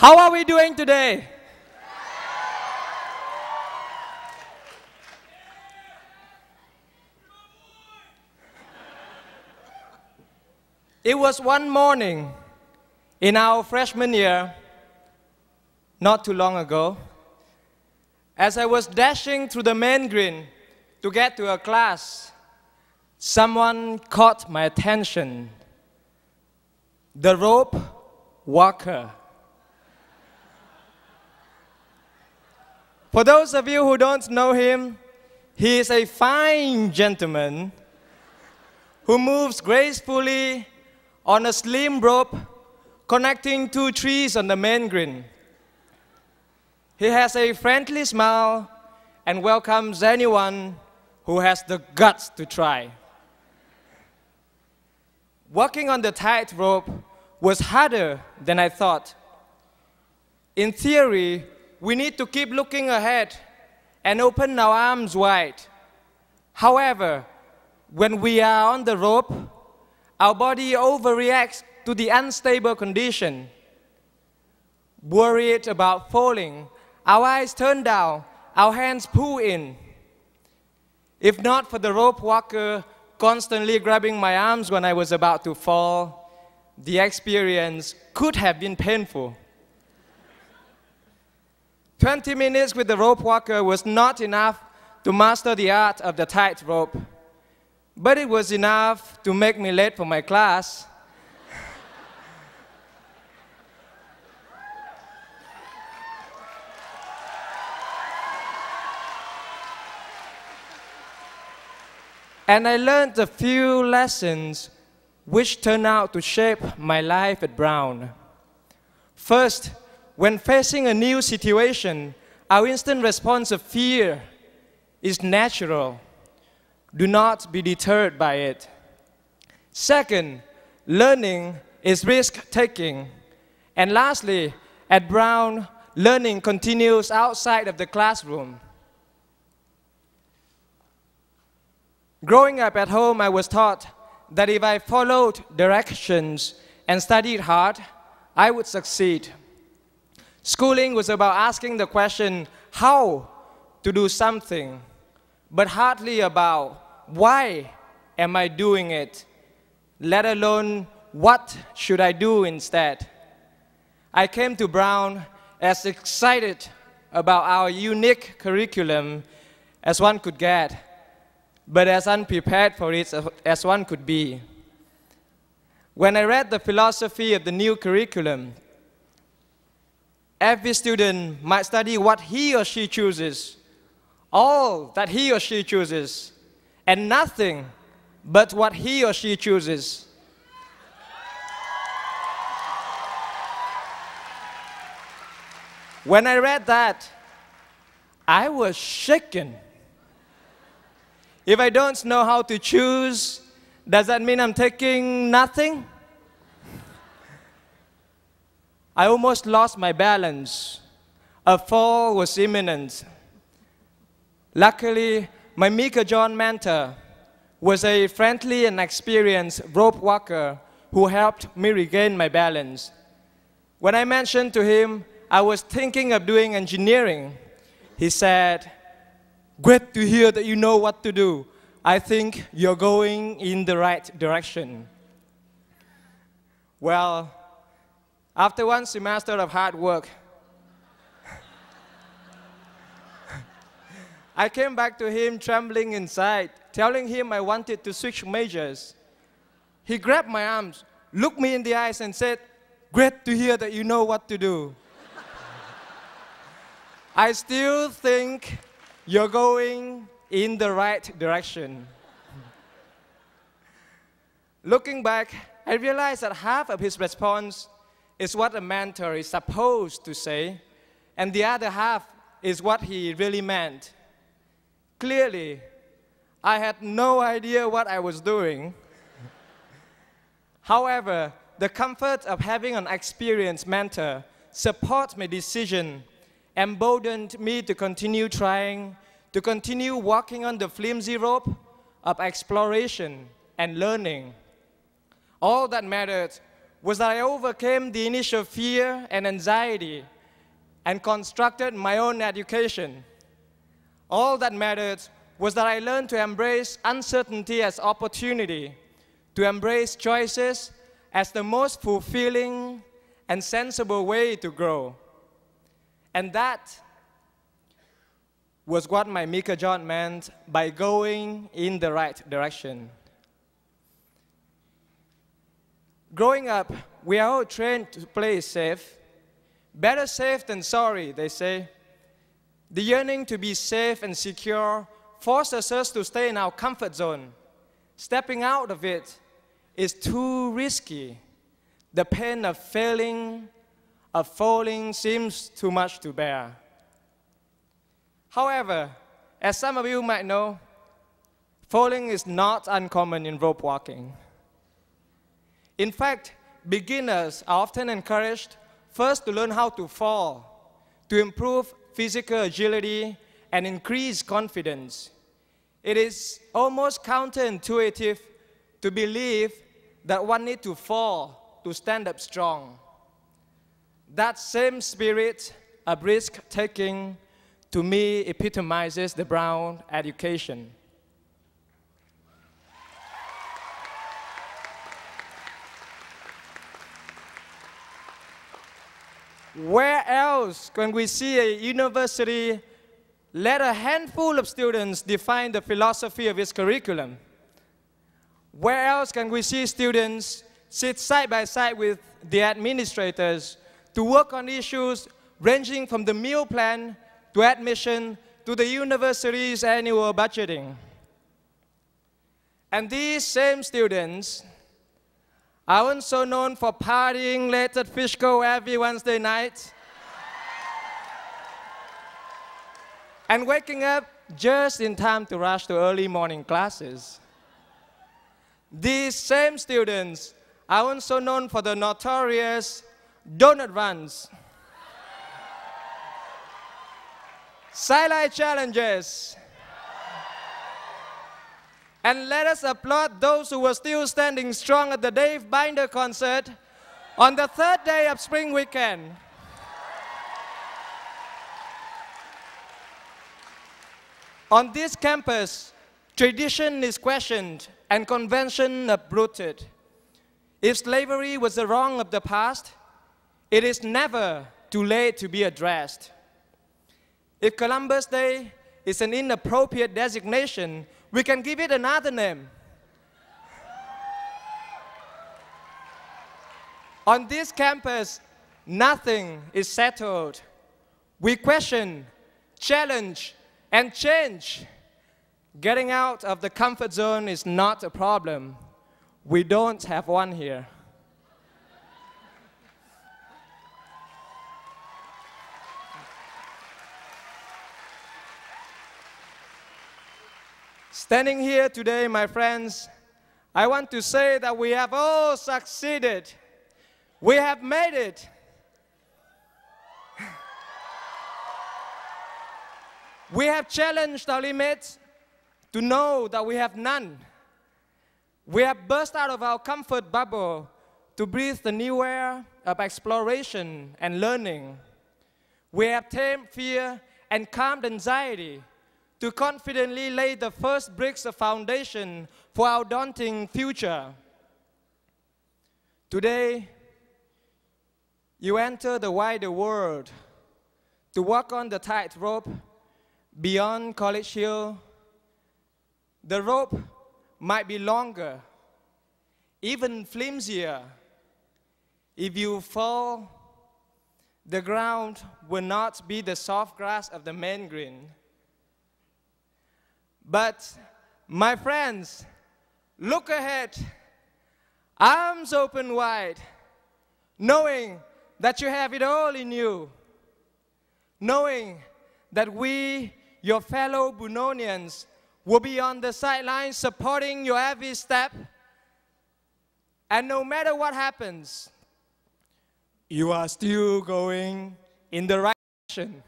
How are we doing today? It was one morning in our freshman year, not too long ago, as I was dashing through the main green to get to a class, someone caught my attention. The rope walker. For those of you who don't know him, he is a fine gentleman who moves gracefully on a slim rope connecting two trees on the main green. He has a friendly smile and welcomes anyone who has the guts to try. Walking on the tightrope was harder than I thought. In theory, we need to keep looking ahead and open our arms wide. However, when we are on the rope, our body overreacts to the unstable condition. Worried about falling, our eyes turn down, our hands pull in. If not for the rope walker constantly grabbing my arms when I was about to fall, the experience could have been painful. 20 minutes with the rope walker was not enough to master the art of the tightrope, but it was enough to make me late for my class. And I learned a few lessons which turned out to shape my life at Brown. First, when facing a new situation, our instant response of fear is natural. Do not be deterred by it. Second, learning is risk-taking. And lastly, at Brown, learning continues outside of the classroom. Growing up at home, I was taught that if I followed directions and studied hard, I would succeed. Schooling was about asking the question, how to do something, but hardly about, why am I doing it, let alone what should I do instead. I came to Brown as excited about our unique curriculum as one could get, but as unprepared for it as one could be. When I read the philosophy of the new curriculum, every student might study what he or she chooses, all that he or she chooses, and nothing but what he or she chooses. When I read that, I was shaken. If I don't know how to choose, does that mean I'm taking nothing? I almost lost my balance. A fall was imminent. Luckily, my Meiklejohn mentor was a friendly and experienced rope walker who helped me regain my balance. When I mentioned to him I was thinking of doing engineering, he said, "Great to hear that you know what to do. I think you're going in the right direction." Well, after one semester of hard work, I came back to him trembling inside, telling him I wanted to switch majors. He grabbed my arms, looked me in the eyes, and said, "Great to hear that you know what to do. I still think you're going in the right direction." Looking back, I realized that half of his response is what a mentor is supposed to say, and the other half is what he really meant. Clearly, I had no idea what I was doing. However, the comfort of having an experienced mentor supports my decision, emboldened me to continue trying, to continue walking on the flimsy rope of exploration and learning. All that mattered was that I overcame the initial fear and anxiety and constructed my own education. All that mattered was that I learned to embrace uncertainty as opportunity, to embrace choices as the most fulfilling and sensible way to grow. And that was what my Meiklejohn meant by going in the right direction. Growing up, we are all trained to play safe. Better safe than sorry, they say. The yearning to be safe and secure forces us to stay in our comfort zone. Stepping out of it is too risky. The pain of failing, of falling, seems too much to bear. However, as some of you might know, falling is not uncommon in rope walking. In fact, beginners are often encouraged first to learn how to fall, to improve physical agility and increase confidence. It is almost counterintuitive to believe that one needs to fall to stand up strong. That same spirit of risk-taking, to me, epitomizes the Brown education. Where else can we see a university let a handful of students define the philosophy of its curriculum? Where else can we see students sit side by side with the administrators to work on issues ranging from the meal plan to admission to the university's annual budgeting? And these same students are also known for partying late at Fishco every Wednesday night and waking up just in time to rush to early morning classes. These same students are also known for the notorious Donut Runs, Skyline Challenges. And let us applaud those who were still standing strong at the Dave Binder concert on the third day of Spring Weekend. On this campus, tradition is questioned and convention uprooted. If slavery was the wrong of the past, it is never too late to be addressed. If Columbus Day is an inappropriate designation, we can give it another name. On this campus, nothing is settled. We question, challenge, and change. Getting out of the comfort zone is not a problem. We don't have one here. Standing here today, my friends, I want to say that we have all succeeded. We have made it. We have challenged our limits to know that we have none. We have burst out of our comfort bubble to breathe the new air of exploration and learning. We have tamed fear and calmed anxiety to confidently lay the first bricks of foundation for our daunting future. Today, you enter the wider world to walk on the tightrope beyond College Hill. The rope might be longer, even flimsier. If you fall, the ground will not be the soft grass of the main green. But, my friends, look ahead, arms open wide, knowing that you have it all in you, knowing that we, your fellow Bunonians, will be on the sidelines supporting your every step, and no matter what happens, you are still going in the right direction.